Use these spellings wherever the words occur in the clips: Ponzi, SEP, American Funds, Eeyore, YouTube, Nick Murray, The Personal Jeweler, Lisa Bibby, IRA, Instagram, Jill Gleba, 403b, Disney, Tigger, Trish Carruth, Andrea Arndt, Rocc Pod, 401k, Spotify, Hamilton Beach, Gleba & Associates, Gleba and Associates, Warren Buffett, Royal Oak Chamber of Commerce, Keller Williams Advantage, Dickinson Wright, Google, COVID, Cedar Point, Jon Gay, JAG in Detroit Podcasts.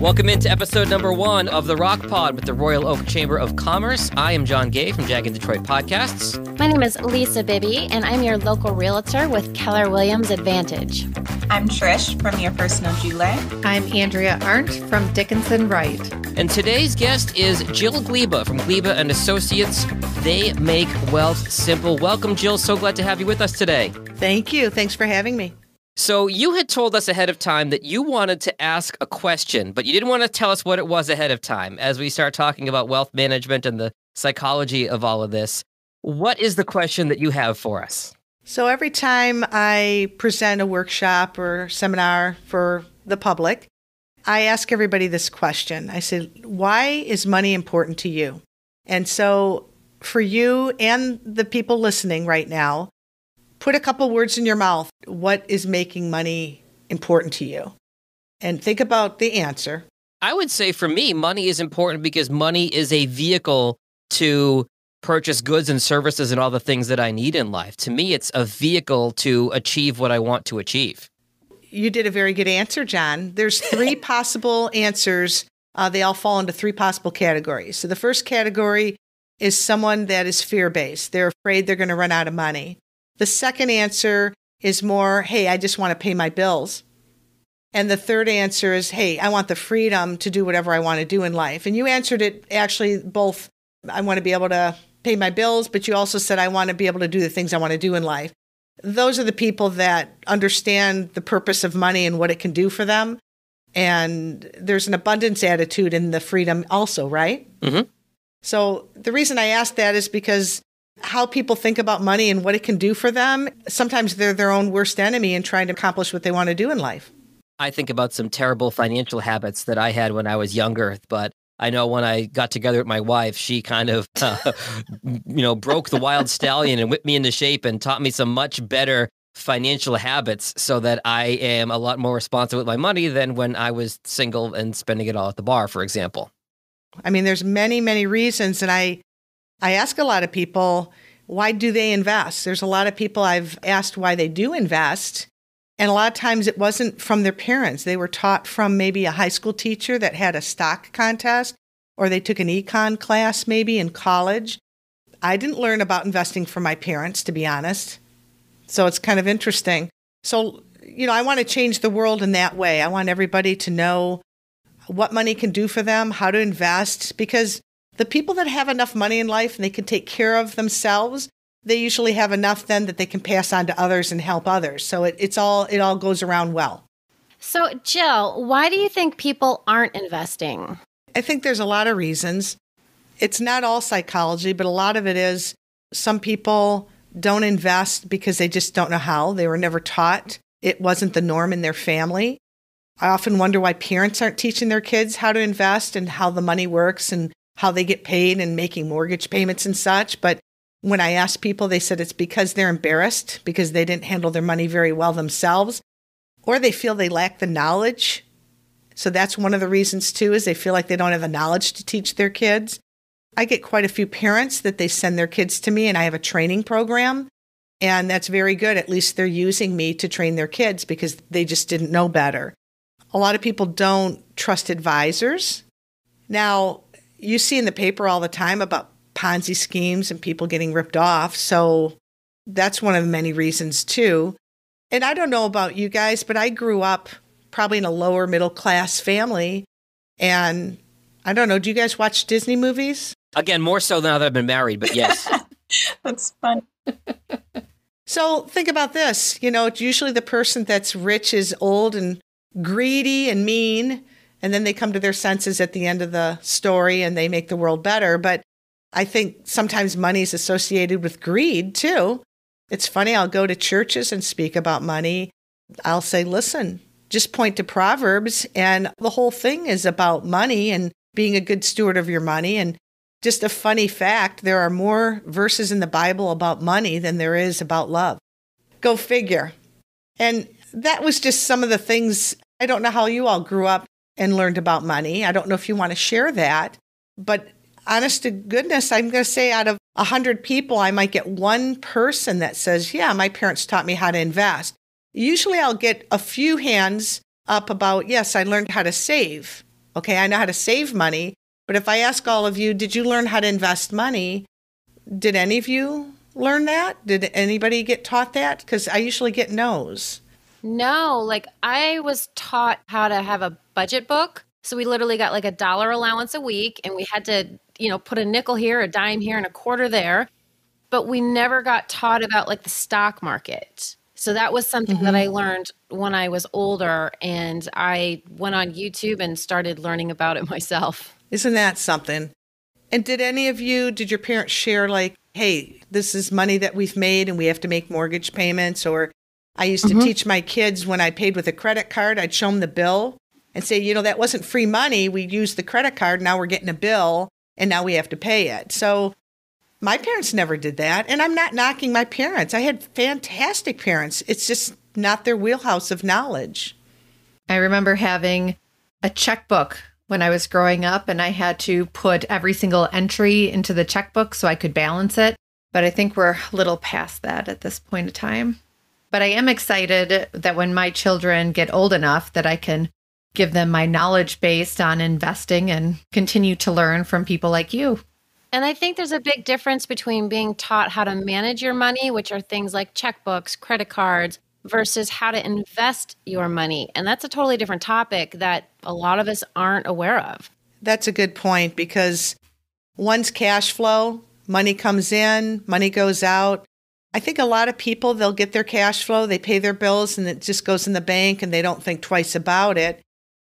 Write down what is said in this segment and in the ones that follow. Welcome into episode number 1 of The Rock Pod with the Royal Oak Chamber of Commerce. I am John Gay from JAG in Detroit Podcasts. My name is Lisa Bibby, and I'm your local realtor with Keller Williams Advantage. I'm Trish from Your Personal Jeweler. I'm Andrea Arndt from Dickinson Wright. And today's guest is Jill Gleba from Gleba & Associates. They make wealth simple. Welcome, Jill. So glad to have you with us today. Thank you. Thanks for having me. So you had told us ahead of time that you wanted to ask a question, but you didn't want to tell us what it was ahead of time as we start talking about wealth management and the psychology of all of this. What is the question that you have for us? So every time I present a workshop or seminar for the public, I ask everybody this question. I say, why is money important to you? And so for you and the people listening right now, put a couple words in your mouth. What is making money important to you? And think about the answer. I would say for me, money is important because money is a vehicle to purchase goods and services and all the things that I need in life. To me, it's a vehicle to achieve what I want to achieve. You did a very good answer, John. There's 3 possible answers. They all fall into 3 possible categories. So the first category is someone that is fear-based. They're afraid they're going to run out of money. The second answer is more, hey, I just want to pay my bills. And the third answer is, hey, I want the freedom to do whatever I want to do in life. And you answered it actually both. I want to be able to pay my bills, but you also said I want to be able to do the things I want to do in life. Those are the people that understand the purpose of money and what it can do for them. And there's an abundance attitude in the freedom also, right? Mm-hmm. So the reason I asked that is because how people think about money and what it can do for them. Sometimes they're their own worst enemy in trying to accomplish what they want to do in life. I think about some terrible financial habits that I had when I was younger, but I know when I got together with my wife, she kind of, broke the wild stallion and whipped me into shape and taught me some much better financial habits so that I am a lot more responsible with my money than when I was single and spending it all at the bar, for example. I mean, there's many, many reasons, and I ask a lot of people, why do they invest? There's a lot of people I've asked why they do invest. And a lot of times it wasn't from their parents. They were taught from maybe a high school teacher that had a stock contest, or they took an econ class maybe in college. I didn't learn about investing from my parents, to be honest. So it's kind of interesting. So, I want to change the world in that way. I want everybody to know what money can do for them, how to invest, because the people that have enough money in life and they can take care of themselves, they usually have enough then that they can pass on to others and help others. So it all goes around well. So Jill, why do you think people aren't investing? I think there's a lot of reasons. It's not all psychology, but a lot of it is some people don't invest because they just don't know how. They were never taught. It wasn't the norm in their family. I often wonder why parents aren't teaching their kids how to invest and how the money works and how they get paid and making mortgage payments and such. But when I asked people, they said it's because they're embarrassed, because they didn't handle their money very well themselves, or they feel they lack the knowledge. So that's one of the reasons too, is they feel like they don't have the knowledge to teach their kids. I get quite a few parents that they send their kids to me, and I have a training program, and that's very good. At least they're using me to train their kids because they just didn't know better. A lot of people don't trust advisors. Now, you see in the paper all the time about Ponzi schemes and people getting ripped off. So that's one of the many reasons too. And I don't know about you guys, but I grew up probably in a lower middle class family. And I don't know, do you guys watch Disney movies? Again, more so now that I've been married, but yes. That's fun. So think about this. It's usually the person that's rich is old and greedy and mean. And then they come to their senses at the end of the story and they make the world better. But I think sometimes money is associated with greed too. It's funny, I'll go to churches and speak about money. I'll say, listen, just point to Proverbs, and the whole thing is about money and being a good steward of your money. And just a funny fact, there are more verses in the Bible about money than there is about love. Go figure. And that was just some of the things. I don't know how you all grew up and learned about money. I don't know if you want to share that, but honest to goodness, I'm going to say out of 100 people, I might get one person that says, yeah, my parents taught me how to invest. usually I'll get a few hands up about, yes, I learned how to save. Okay, I know how to save money. But if I ask all of you, did you learn how to invest money? Did any of you learn that? Did anybody get taught that? Because I usually get no's. No, like I was taught how to have a budget book. So we literally got like $1 allowance a week and we had to, you know, put a nickel here, a dime here and a quarter there. But we never got taught about like the stock market. So that was something that I learned when I was older, and I went on YouTube and started learning about it myself. Isn't that something? And did any of you, did your parents share like, hey, this is money that we've made and we have to make mortgage payments? Or I used to teach my kids when I paid with a credit card, I'd show them the bill and say, you know, that wasn't free money. We used the credit card. Now we're getting a bill and now we have to pay it. So my parents never did that. And I'm not knocking my parents. I had fantastic parents. It's just not their wheelhouse of knowledge. I remember having a checkbook when I was growing up, and I had to put every single entry into the checkbook so I could balance it. But I think we're a little past that at this point in time. But I am excited that when my children get old enough that I can give them my knowledge based on investing and continue to learn from people like you. And I think there's a big difference between being taught how to manage your money, which are things like checkbooks, credit cards, versus how to invest your money. And that's a totally different topic that a lot of us aren't aware of. That's a good point, because one's cash flow, money comes in, money goes out. I think a lot of people, they'll get their cash flow, they pay their bills, and it just goes in the bank and they don't think twice about it.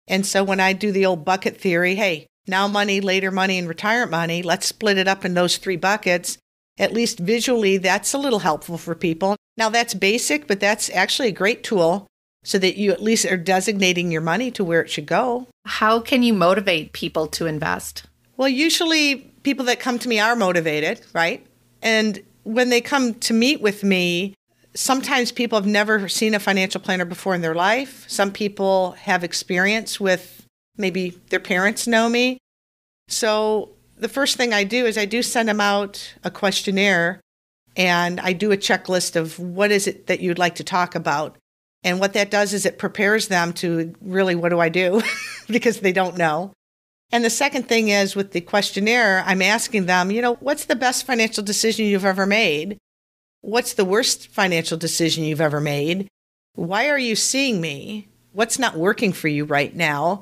And so when I do the old bucket theory, hey, now money, later money, and retirement money, let's split it up in those three buckets. At least visually, that's a little helpful for people. Now that's basic, but that's actually a great tool so that you at least are designating your money to where it should go. How can you motivate people to invest? Well, usually people that come to me are motivated, right? And when they come to meet with me, sometimes people have never seen a financial planner before in their life. Some people have experience with maybe their parents know me. So the first thing I do is I do send them out a questionnaire and I do a checklist of what is it that you'd like to talk about. And what that does is it prepares them to really, what do I do? Because they don't know. And the second thing is with the questionnaire, I'm asking them, you know, what's the best financial decision you've ever made? What's the worst financial decision you've ever made? Why are you seeing me? What's not working for you right now?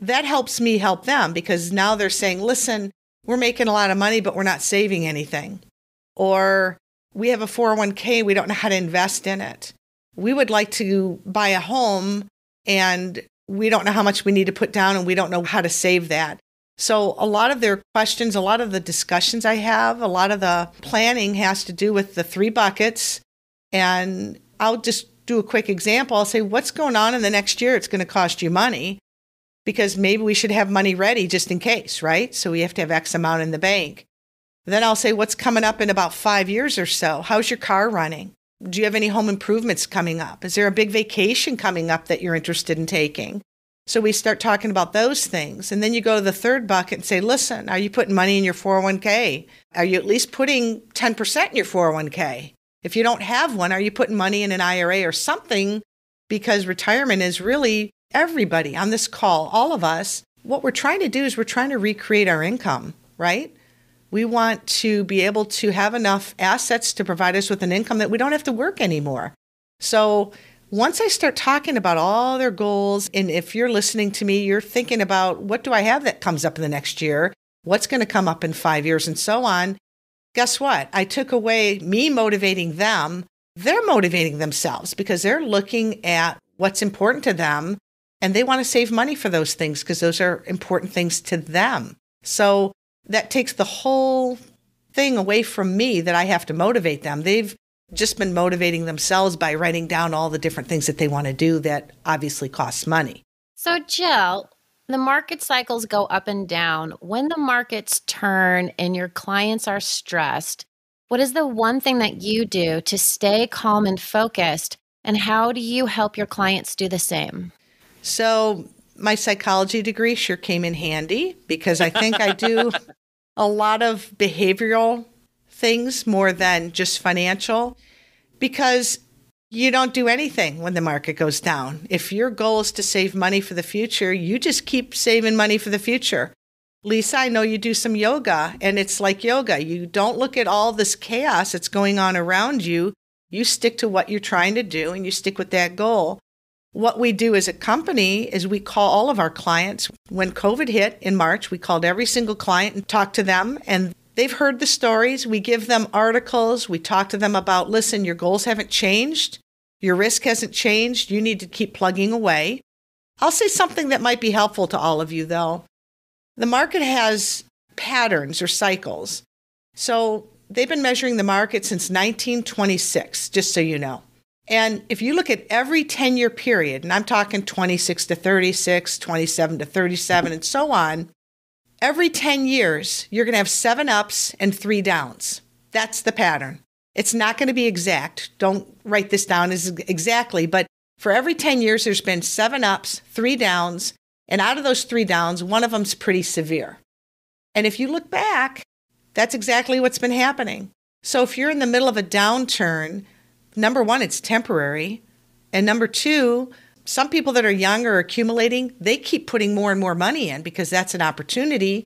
That helps me help them, because now they're saying, listen, we're making a lot of money, but we're not saving anything. Or we have a 401k, we don't know how to invest in it. We would like to buy a home and we don't know how much we need to put down and we don't know how to save that. So a lot of their questions, a lot of the discussions I have, a lot of the planning has to do with the three buckets. And I'll just do a quick example. I'll say, what's going on in the next year? It's going to cost you money. Because maybe we should have money ready just in case, right? So we have to have X amount in the bank. Then I'll say, what's coming up in about 5 years or so? How's your car running? Do you have any home improvements coming up? Is there a big vacation coming up that you're interested in taking? So we start talking about those things. And then you go to the third bucket and say, listen, are you putting money in your 401k? Are you at least putting 10% in your 401k? If you don't have one, are you putting money in an IRA or something? Because retirement is really everybody on this call, all of us, what we're trying to do is we're trying to recreate our income, right? We want to be able to have enough assets to provide us with an income that we don't have to work anymore. So once I start talking about all their goals, and if you're listening to me, you're thinking about what do I have that comes up in the next year? What's going to come up in 5 years and so on? Guess what? I took away me motivating them. They're motivating themselves because they're looking at what's important to them. And they want to save money for those things because those are important things to them. So that takes the whole thing away from me that I have to motivate them. They've just been motivating themselves by writing down all the different things that they want to do that obviously costs money. So Jill, the market cycles go up and down. When the markets turn and your clients are stressed, what is the one thing that you do to stay calm and focused? And how do you help your clients do the same? So my psychology degree sure came in handy because I think I do a lot of behavioral things more than just financial, because You don't do anything when the market goes down. If your goal is to save money for the future, you just keep saving money for the future. Lisa, I know you do some yoga, and it's like yoga. You don't look at all this chaos that's going on around you. You stick to what you're trying to do, and you stick with that goal. What we do as a company is we call all of our clients. When COVID hit in March, we called every single client and talked to them, and they've heard the stories. We give them articles. We talk to them about, listen, your goals haven't changed. Your risk hasn't changed. You need to keep plugging away. I'll say something that might be helpful to all of you, though. The market has patterns or cycles. So they've been measuring the market since 1926, just so you know. And if you look at every 10-year period, and I'm talking 26 to 36, 27 to 37, and so on, every 10 years, you're going to have 7 ups and 3 downs. That's the pattern. It's not going to be exact. Don't write this down as exactly, but for every 10 years, there's been 7 ups, 3 downs, and out of those 3 downs, one of them's pretty severe. And if you look back, that's exactly what's been happening. So if you're in the middle of a downturn, number one, it's temporary. And number two, some people that are young or accumulating, they keep putting more and more money in because that's an opportunity.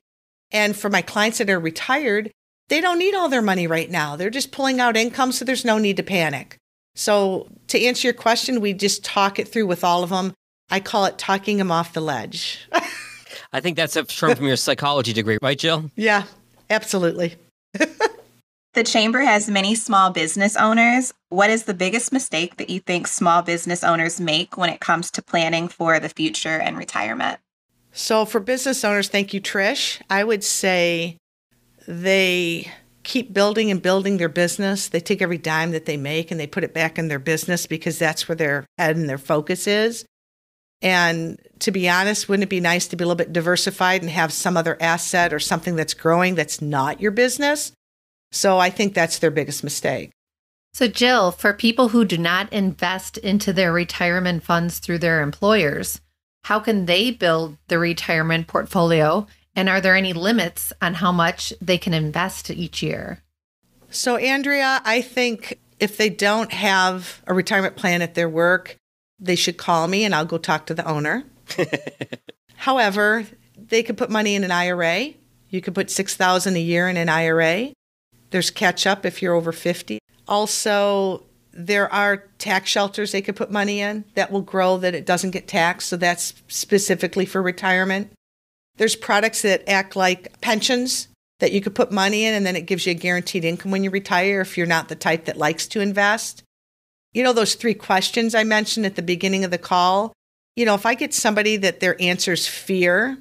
And for my clients that are retired, they don't need all their money right now. They're just pulling out income, so there's no need to panic. So to answer your question, we just talk it through with all of them. I call it talking them off the ledge. I think that's a term from your psychology degree, right, Jill? Yeah, absolutely. The Chamber has many small business owners. What is the biggest mistake that you think small business owners make when it comes to planning for the future and retirement? So for business owners, thank you, Trish. I would say they keep building and building their business. They take every dime that they make and they put it back in their business because that's where their head and their focus is. And to be honest, wouldn't it be nice to be a little bit diversified and have some other asset or something that's growing that's not your business? So I think that's their biggest mistake. So Jill, for people who do not invest into their retirement funds through their employers, how can they build the retirement portfolio? And are there any limits on how much they can invest each year? So Andrea, I think if they don't have a retirement plan at their work, they should call me and I'll go talk to the owner. However, they could put money in an IRA. You could put $6,000 a year in an IRA. There's catch up if you're over 50. Also, there are tax shelters they could put money in that will grow that it doesn't get taxed. So that's specifically for retirement. There's products that act like pensions that you could put money in and then it gives you a guaranteed income when you retire if you're not the type that likes to invest. You know, those 3 questions I mentioned at the beginning of the call, you know, if I get somebody that their answer is fear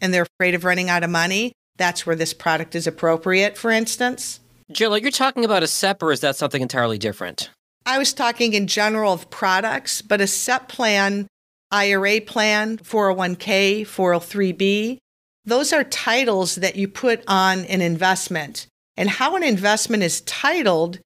and they're afraid of running out of money, that's where this product is appropriate, for instance. Jill, you're talking about a SEP or is that something entirely different? I was talking in general of products, but a SEP plan, IRA plan, 401k, 403b, those are titles that you put on an investment. And how an investment is titled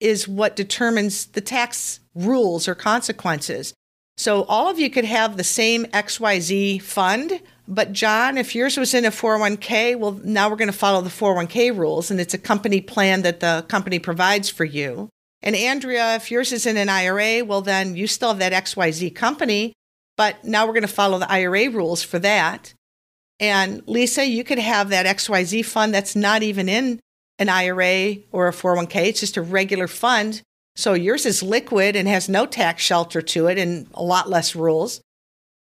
is what determines the tax rules or consequences. So all of you could have the same XYZ fund, but John, if yours was in a 401k, well, now we're going to follow the 401k rules, and it's a company plan that the company provides for you. And Andrea, if yours is in an IRA, well, then you still have that XYZ company, but now we're going to follow the IRA rules for that. And Lisa, you could have that XYZ fund that's not even in an IRA or a 401k. It's just a regular fund. So yours is liquid and has no tax shelter to it and a lot less rules.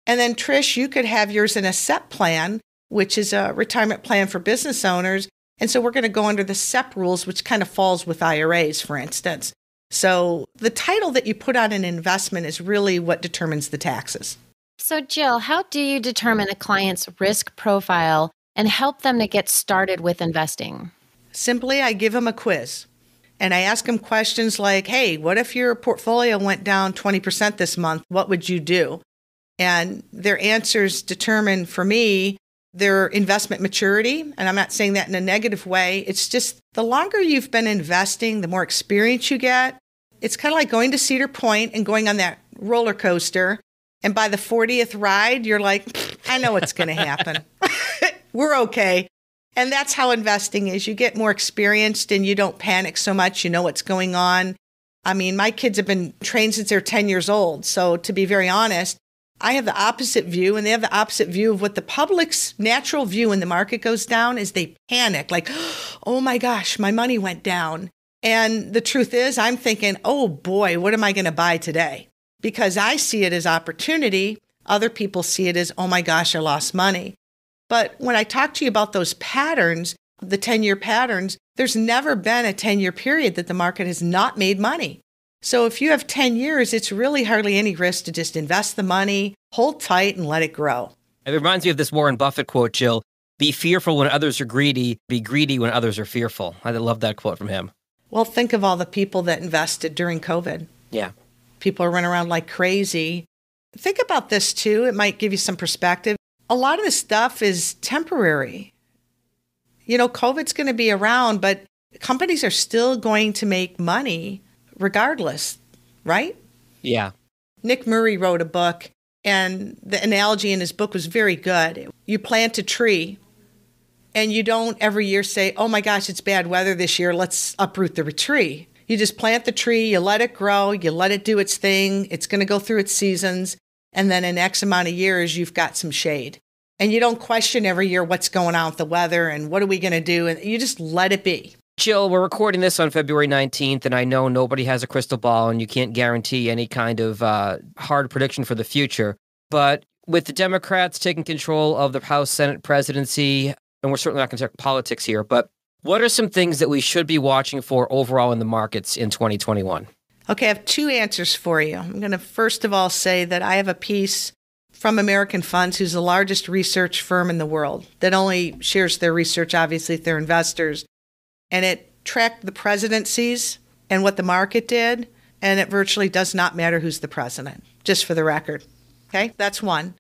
And then Trish, you could have yours in a SEP plan, which is a retirement plan for business owners. And so we're going to go under the SEP rules, which kind of falls with IRAs, for instance. So the title that you put on an investment is really what determines the taxes. So Jill, how do you determine a client's risk profile and help them to get started with investing? Simply, I give them a quiz and I ask them questions like, hey, what if your portfolio went down 20% this month? What would you do? And their answers determine for me their investment maturity. And I'm not saying that in a negative way. It's just the longer you've been investing, the more experience you get. It's kind of like going to Cedar Point and going on that roller coaster. And by the 40th ride, you're like, I know what's going to happen. We're okay. And that's how investing is. You get more experienced and you don't panic so much. You know what's going on. I mean, my kids have been trained since they're 10 years old. So to be very honest, I have the opposite view, and they have the opposite view of what the public's natural view when the market goes down is they panic, like, oh my gosh, my money went down. And the truth is, I'm thinking, oh boy, what am I going to buy today? Because I see it as opportunity. Other people see it as, oh my gosh, I lost money. But when I talk to you about those patterns, the 10-year patterns, there's never been a 10-year period that the market has not made money. So if you have 10 years, it's really hardly any risk to just invest the money, hold tight, and let it grow. It reminds me of this Warren Buffett quote, Jill, be fearful when others are greedy when others are fearful. I love that quote from him. Well, think of all the people that invested during COVID. Yeah. People are running around like crazy. Think about this too. It might give you some perspective. A lot of this stuff is temporary. You know, COVID's going to be around, but companies are still going to make money regardless, right? Yeah. Nick Murray wrote a book, and the analogy in his book was very good. You plant a tree, and you don't every year say, oh my gosh, it's bad weather this year, let's uproot the tree. You just plant the tree, you let it grow, you let it do its thing, it's going to go through its seasons, and then in X amount of years, you've got some shade. And you don't question every year what's going on with the weather and what are we going to do, and you just let it be. Jill, we're recording this on February 19th, and I know nobody has a crystal ball and you can't guarantee any kind of hard prediction for the future. But with the Democrats taking control of the House, Senate, presidency, and we're certainly not going to talk politics here, but what are some things that we should be watching for overall in the markets in 2021? Okay, I have two answers for you. I'm going to first of all say that I have a piece from American Funds, who's the largest research firm in the world that only shares their research, obviously, with their investors. And it tracked the presidencies and what the market did, and it virtually does not matter who's the president, just for the record. Okay, that's one.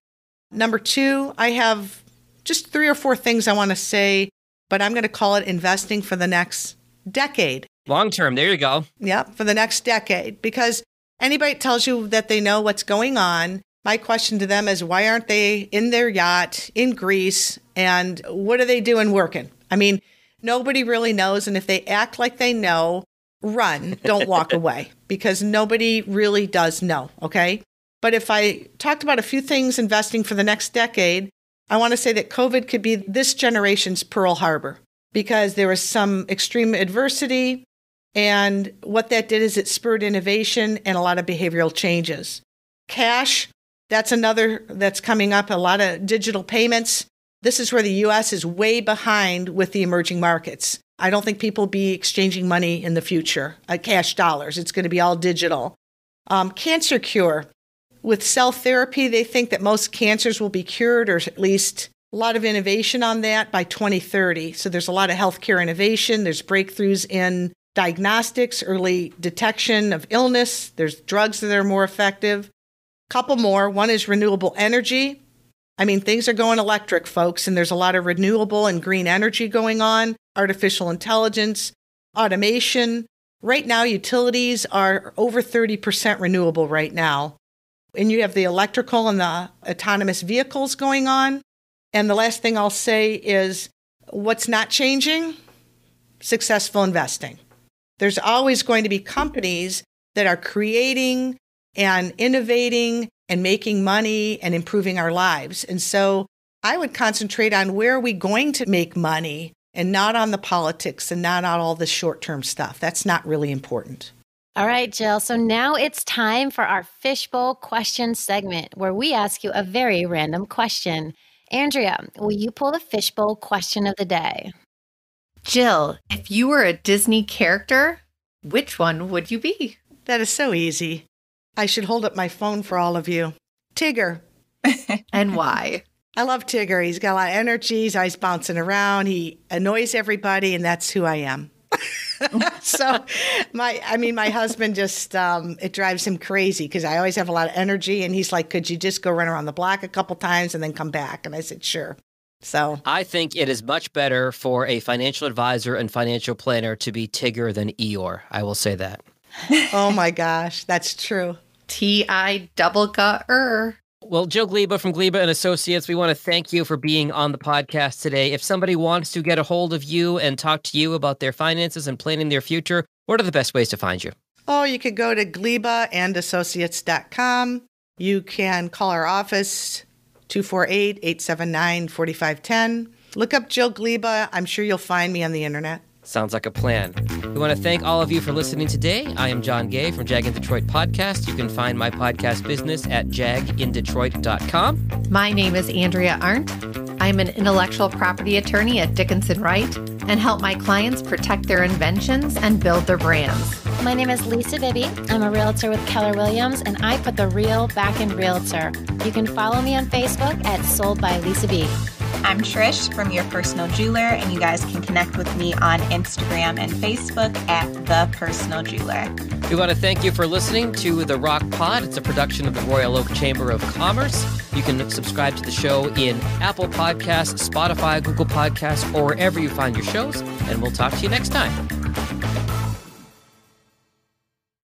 Number two, I have just 3 or 4 things I want to say, but I'm going to call it investing for the next decade. Long term, there you go. Yep, for the next decade, because anybody tells you that they know what's going on, my question to them is, why aren't they in their yacht in Greece, and what are they doing working? I mean, nobody really knows, and if they act like they know, run, don't walk away, because nobody really does know, okay? But if I talked about a few things investing for the next decade, I want to say that COVID could be this generation's Pearl Harbor, because there was some extreme adversity, and what that did is it spurred innovation and a lot of behavioral changes. Cash, that's another that's coming up, a lot of digital payments. This is where the U.S. is way behind with the emerging markets. I don't think people will be exchanging money in the future, cash dollars. It's going to be all digital. Cancer cure. With cell therapy, they think that most cancers will be cured, or at least a lot of innovation on that by 2030. So there's a lot of healthcare innovation. There's breakthroughs in diagnostics, early detection of illness. There's drugs that are more effective. Couple more. One is renewable energy. I mean, things are going electric, folks, and there's a lot of renewable and green energy going on, artificial intelligence, automation. Right now, utilities are over 30% renewable right now. And you have the electrical and the autonomous vehicles going on. And the last thing I'll say is, what's not changing? Successful investing. There's always going to be companies that are creating and innovating and making money and improving our lives. And so I would concentrate on where are we going to make money, and not on the politics and not on all the short-term stuff. That's not really important. All right, Jill. So now it's time for our Fishbowl Question segment, where we ask you a very random question. Andrea, will you pull the Fishbowl Question of the day? Jill, if you were a Disney character, which one would you be? That is so easy. I should hold up my phone for all of you. Tigger. And why? I love Tigger. He's got a lot of energy. He's always bouncing around. He annoys everybody, and that's who I am. So my husband just, it drives him crazy, because I always have a lot of energy, and he's like, could you just go run around the block a couple times and then come back? And I said, sure. So I think it is much better for a financial advisor and financial planner to be Tigger than Eeyore. I will say that. Oh my gosh, that's true. T-I-double-G-er. Well, Jill Gleba from Gleba and Associates, we want to thank you for being on the podcast today. If somebody wants to get a hold of you and talk to you about their finances and planning their future, what are the best ways to find you? Oh, you could go to glebaandassociates.com. You can call our office, 248-879-4510. Look up Jill Gleba. I'm sure you'll find me on the internet. Sounds like a plan. We want to thank all of you for listening today. I am John Gay from JAG in Detroit Podcasts. You can find my podcast business at jagindetroit.com. My name is Andrea Arndt. I'm an intellectual property attorney at Dickinson Wright and help my clients protect their inventions and build their brands. My name is Lisa Bibby. I'm a realtor with Keller Williams, and I put the real back in realtor. You can follow me on Facebook at Sold by Lisa B. I'm Trish from Your Personal Jeweler, and you guys can connect with me on Instagram and Facebook at The Personal Jeweler. We want to thank you for listening to The Rock Pod. It's a production of the Royal Oak Chamber of Commerce. You can subscribe to the show in Apple Podcasts, Spotify, Google Podcasts, or wherever you find your shows, and we'll talk to you next time.